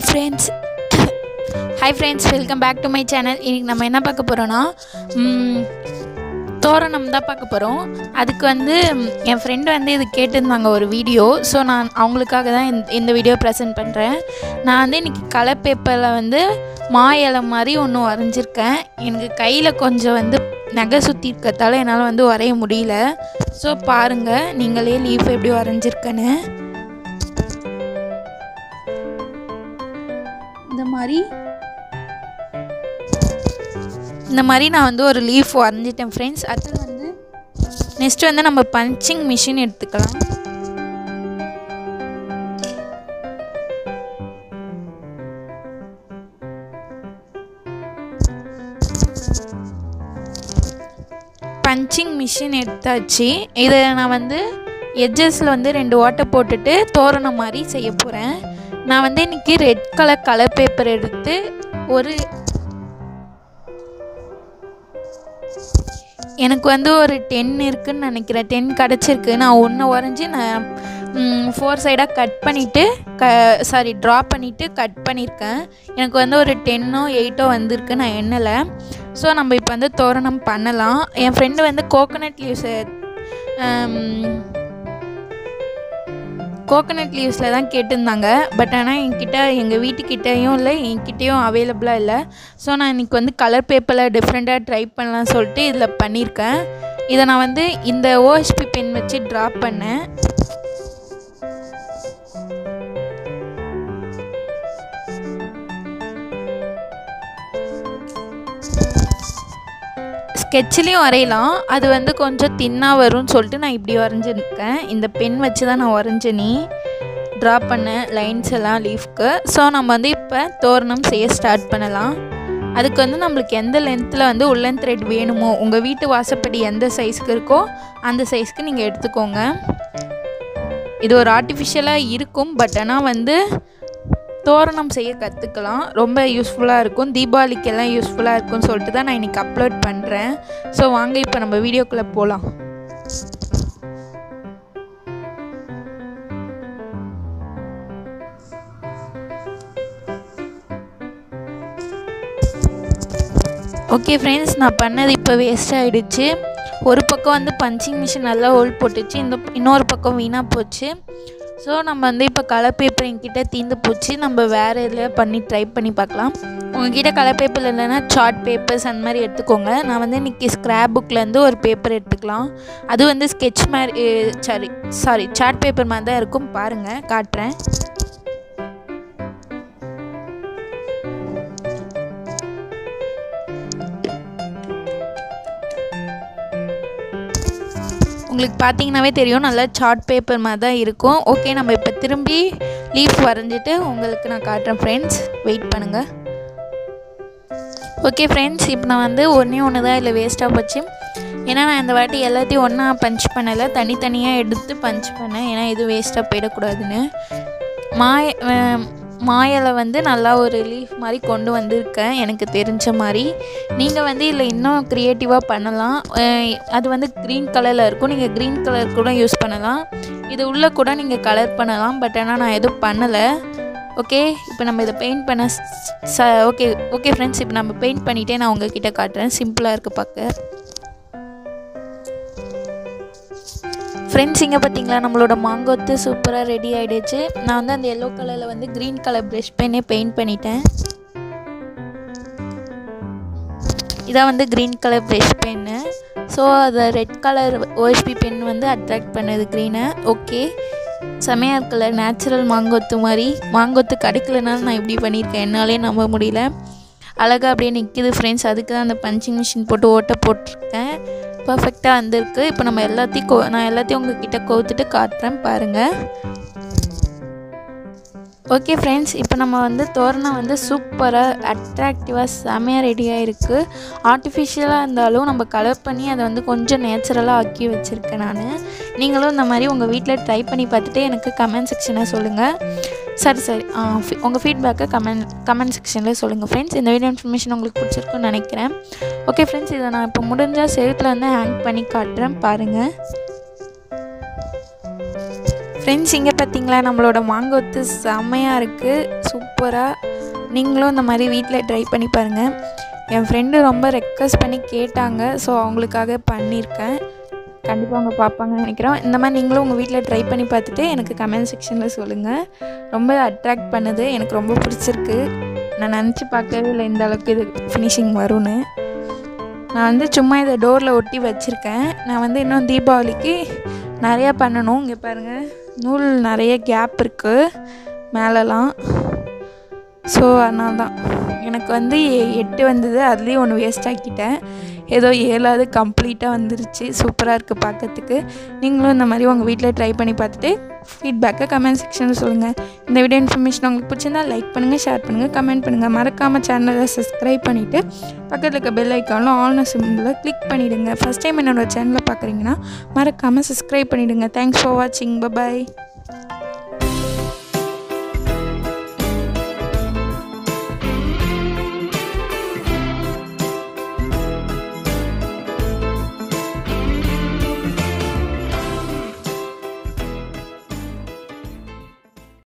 Hi friends, welcome back to my channel. Today we are going to talk about thoranum. My friend made a video, so I will present this video. I have a color paper. இந்த மாதிரி நான் வந்து ஒரு leaf வரைஞ்சிட்டேன் friends. அடுத்து வந்து next வந்து நம்ம punching machine எடுத்துக்கலாம். பஞ்சிங் மெஷின் எடுத்தாச்சு. இத நான் வந்து எட்ஜஸ்ல வந்து ரெண்டு வாட்டை போட்டுட்டு தோரண மாதிரி செய்ய போறேன். நான் வந்து இன்னைக்கு ரெட் கலர் பேப்பர் எடுத்து எனக்கு வந்து ஒரு 10 இருக்குன்னு நினைக்கிறேன். 10 கிடைச்சிருக்கு. நான் ஒண்ணு வரைஞ்சி நான் 4 சைடா டிரா பண்ணிட்டு கட் பண்ணிருக்கேன். எனக்கு வந்து ஒரு 10ஓ 8ஓ வந்திருக்கு. நான் எண்ணல. சோ நம்ம இப்போ வந்து தோரணம் பண்ணலாம். என் friend வந்து கோகனட் லீவ்ஸ்ல தான் கேட்டிருந்தாங்க. பட் ஆனா என்கிட்ட எங்க வீட்டுக்கிட்டேயும் இல்ல என்கிட்டயும் அவேலபிளா இல்ல. சோ நான் இன்னைக்கு வந்து கலர் பேப்பர்ல டிஃபரண்டா ட்ரை பண்ணலாம் சொல்லிட்டு இதுல பண்ணிருக்கேன். இத நான் வந்து இந்த OHP பென் வச்சு டிரா பண்ணேன். ஸ்கெட்ச்லயும் வரையலாம். அது வந்து கொஞ்சம் தின்னா வரும்னு சொல்லிட்டு நான் இப்படி வரைஞ்சிருக்கேன். இந்த பென் வச்சு தான் நான் வரைஞ்சேனி டிரா பண்ண லைன்ஸ் எல்லாம் லீஃப்க்கு. ஸோ நம்ம வந்து இப்போ தோரணம் செய்ய ஸ்டார்ட் பண்ணலாம். அதுக்கு வந்து நம்மளுக்கு எந்த லென்த்தில் வந்து உள்ளன் த்ரெட் வேணுமோ, உங்கள் வீட்டு வாசப்படி எந்த சைஸ்க்கு இருக்கோ அந்த சைஸ்க்கு நீங்கள் எடுத்துக்கோங்க. இது ஒரு ஆர்டிஃபிஷியலாக இருக்கும். பட் ஆனால் வந்து தோரணம் செய்ய கற்றுக்கலாம். ரொம்ப யூஸ்ஃபுல்லாக இருக்கும். தீபாவளிக்கெல்லாம் யூஸ்ஃபுல்லாக இருக்கும்னு சொல்லிட்டு தான் நான் இன்றைக்கி அப்லோட் பண்ணுறேன். ஸோ வாங்க இப்போ நம்ம வீடியோக்குள்ளே போகலாம். ஓகே ஃப்ரெண்ட்ஸ், நான் பண்ணது இப்போ வேஸ்ட் ஆகிடுச்சு. ஒரு பக்கம் வந்து பஞ்சிங் மிஷின் நல்லா ஹோல் போட்டுச்சு, இன்னொரு பக்கம் வீணாக போச்சு. ஸோ நம்ம வந்து இப்போ கலர் பேப்பர் என்கிட்ட தீந்து போச்சு. நம்ம வேறு எதில் ட்ரை பண்ணி பார்க்கலாம். உங்கள்கிட்ட கலர் பேப்பர் இல்லைன்னா சார்ட் பேப்பர்ஸ் அந்த மாதிரி எடுத்துக்கோங்க. நான் வந்து இன்றைக்கி ஸ்க்ராப் புக்லேருந்து ஒரு பேப்பர் எடுத்துக்கலாம். அது வந்து ஸ்கெட்ச் மாதிரி சாரி சார்ட் பேப்பர் மாதிரி தான் இருக்கும். பாருங்கள், காட்டுறேன். உங்களுக்கு பார்த்தீங்கன்னாவே தெரியும், நல்லா சார்ட் பேப்பர் மாதிரி தான் இருக்கும். ஓகே, நம்ம இப்போ திரும்பி லீஃப் வரைஞ்சிட்டு உங்களுக்கு நான் காட்டுறேன் ஃப்ரெண்ட்ஸ். வெயிட் பண்ணுங்கள். ஓகே ஃப்ரெண்ட்ஸ், இப்போ நான் வந்து ஒன்று தான் இல்லை வேஸ்ட்டாக போச்சு. ஏன்னா நான் இந்த வாட்டி எல்லாத்தையும் ஒன்றா பஞ்ச் பண்ணலை, தனித்தனியாக எடுத்து பஞ்ச் பண்ணேன். ஏன்னா எதுவும் வேஸ்ட்டாக போயிடக்கூடாதுன்னு மாயலை வந்து நல்லா ஒரு லீஃப் மாதிரி கொண்டு வந்திருக்கேன் எனக்கு தெரிஞ்ச மாதிரி. நீங்கள் வந்து இதில் இன்னும் க்ரியேட்டிவாக பண்ணலாம். அது வந்து க்ரீன் கலரில் இருக்கும். நீங்கள் க்ரீன் கலர் கூட யூஸ் பண்ணலாம். இது உள்ளே கூட நீங்கள் கலர் பண்ணலாம். பட் ஆனால் நான் எதுவும் பண்ணலை. ஓகே, இப்போ நம்ம இதை பெயிண்ட் பண்ண ஓகே ஃப்ரெண்ட்ஸ், இப்போ நம்ம பெயிண்ட் பண்ணிகிட்டே நான் உங்கள்கிட்ட காட்டுறேன். சிம்பிளாக இருக்க பார்க்க ஃப்ரெண்ட்ஸ். இங்கே பார்த்தீங்களா, நம்மளோட மாங்கொத்து சூப்பராக ரெடி ஆகிடுச்சு. நான் வந்து அந்த எல்லோ கலரில் வந்து க்ரீன் கலர் ப்ரெஷ் பெயினே பெயிண்ட் பண்ணிட்டேன். இதான் வந்து க்ரீன் கலர் ப்ரெஷ் பெயின்னு. ஸோ அதை ரெட் கலர் OHP பென் வந்து அட்ராக்ட் பண்ணுது க்ரீனை. ஓகே, செமையாக இருக்குல்ல, நேச்சுரல் மாங்கொத்து மாதிரி. மாங்கொத்து கிடைக்கலனாலும் நான் இப்படி பண்ணியிருக்கேன், என்னாலே நம்ப முடியல. அழகாக அப்படியே நிற்கிது ஃப்ரெண்ட்ஸ். அதுக்கு தான் அந்த பஞ்சிங் மிஷின் போட்டு ஓட்டை போட்டிருக்கேன். பர்ஃபெக்டாக வந்திருக்கு. இப்போ நம்ம நான் எல்லாத்தையும் உங்கள்கிட்ட கோர்த்துட்டு காட்டுறேன் பாருங்கள். ஓகே ஃப்ரெண்ட்ஸ், இப்போ நம்ம வந்து தோரணம் வந்து சூப்பராக அட்ராக்டிவாக செமையாக ரெடியாக இருக்குது. ஆர்டிஃபிஷியலாக இருந்தாலும் நம்ம கலர் பண்ணி அதை வந்து கொஞ்சம் நேச்சுரலாக ஆக்கி வச்சுருக்கேன் நான். நீங்களும் இந்த மாதிரி உங்கள் வீட்டில் ட்ரை பண்ணி பார்த்துட்டு எனக்கு கமெண்ட் செக்ஷனில் சொல்லுங்கள். சரி உங்கள் ஃபீட்பேக்கை கமெண்ட் செக்ஷனில் சொல்லுங்கள் ஃப்ரெண்ட்ஸ். இந்த வீடியோ இன்ஃபர்மேஷன் உங்களுக்கு பிடிச்சிருக்குன்னு நினைக்கிறேன். ஓகே ஃப்ரெண்ட்ஸ், இதை நான் இப்போ முடிஞ்சால் செவத்துல வந்து ஹேங் பண்ணி காட்டுறேன் பாருங்கள். ஃப்ரெண்ட்ஸ் இங்கே பார்த்திங்களா நம்மளோட மாங்கொத்து செம்மையாக இருக்குது, சூப்பராக. நீங்களும் இந்த மாதிரி வீட்டில் ட்ரை பண்ணி பாருங்கள். என் ஃப்ரெண்டு ரொம்ப ரெக்வஸ்ட் பண்ணி கேட்டாங்க, ஸோ அவங்களுக்காக பண்ணியிருக்கேன். கண்டிப்பாக அவங்க பார்ப்பாங்கன்னு நினைக்கிறோம். இந்த மாதிரி நீங்களும் உங்கள் வீட்டில் ட்ரை பண்ணி பார்த்துட்டு எனக்கு கமெண்ட் செக்ஷனில் சொல்லுங்கள். ரொம்ப அட்ராக்ட் பண்ணுது, எனக்கு ரொம்ப பிடிச்சிருக்கு. நான் நினச்சி பார்க்கவே இல்லை இந்த அளவுக்கு இது ஃபினிஷிங் வரும்னு. நான் வந்து சும்மா இதை டோரில் ஒட்டி வச்சுருக்கேன். நான் வந்து இன்னும் தீபாவளிக்கு நிறையா பண்ணணும். இங்கே பாருங்கள், நூல் நிறைய கேப் இருக்குது மேலெலாம். ஸோ அதனால தான் எனக்கு வந்து 8 வந்தது, அதுலேயும் ஒன்று வேஸ்ட் ஆக்கிட்டேன். ஏதோ 7ஆவது கம்ப்ளீட்டாக வந்துருச்சு. சூப்பராக இருக்குது பார்க்கறதுக்கு. நீங்களும் இந்த மாதிரி உங்கள் வீட்டில் ட்ரை பண்ணி பார்த்துட்டு ஃபீட்பேக்கை கமெண்ட் செக்ஷனில் சொல்லுங்கள். இந்த வீடியோ இன்ஃபர்மேஷன் உங்களுக்கு பிடிச்சிருந்தா லைக் பண்ணுங்கள், ஷேர் பண்ணுங்கள், கமெண்ட் பண்ணுங்கள். மறக்காமல் சேனலை சப்ஸ்கிரைப் பண்ணிவிட்டு பக்கத்தில் இருக்க பெல் ஐக்கானும் ஆல்னு சிம்பிளில் கிளிக் பண்ணிவிடுங்க. ஃபஸ்ட் டைம் என்னோடய சேனலை பார்க்குறீங்கன்னா மறக்காமல் சப்ஸ்கிரைப் பண்ணிவிடுங்க. தேங்க்ஸ் ஃபார் வாட்சிங். பாய்.